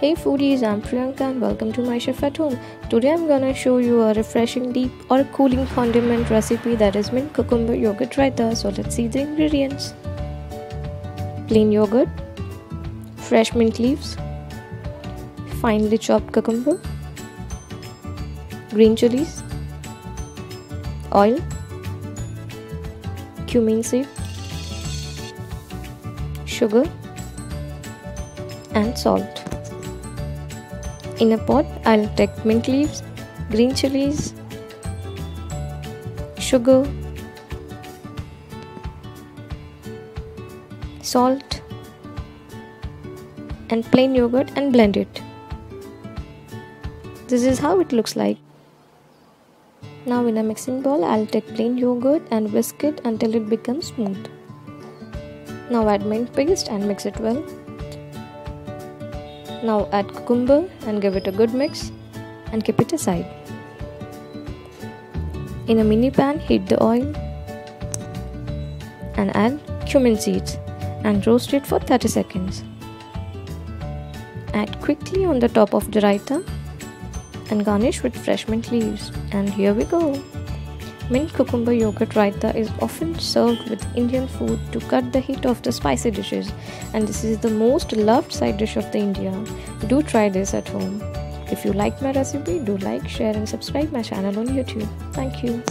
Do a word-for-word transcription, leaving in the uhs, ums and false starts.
Hey foodies, I'm Priyanka and welcome to My Chef at Home. Today I'm gonna show you a refreshing deep or cooling condiment recipe that is mint cucumber yogurt raita. So let's see the ingredients. Plain yogurt, fresh mint leaves, finely chopped cucumber, green chilies, oil, cumin seed, sugar and salt. In a pot, I'll take mint leaves, green chilies, sugar, salt and plain yogurt and blend it. This is how it looks like. Now in a mixing bowl, I'll take plain yogurt and whisk it until it becomes smooth. Now add mint paste and mix it well. Now add cucumber and give it a good mix and keep it aside. In a mini pan, heat the oil and add cumin seeds and roast it for thirty seconds. Add quickly on the top of the raita and garnish with fresh mint leaves. And here we go! Mint cucumber yogurt raita is often served with Indian food to cut the heat of the spicy dishes, and this is the most loved side dish of the India. Do try this at home. If you liked my recipe, do like, share and subscribe my channel on YouTube. Thank you.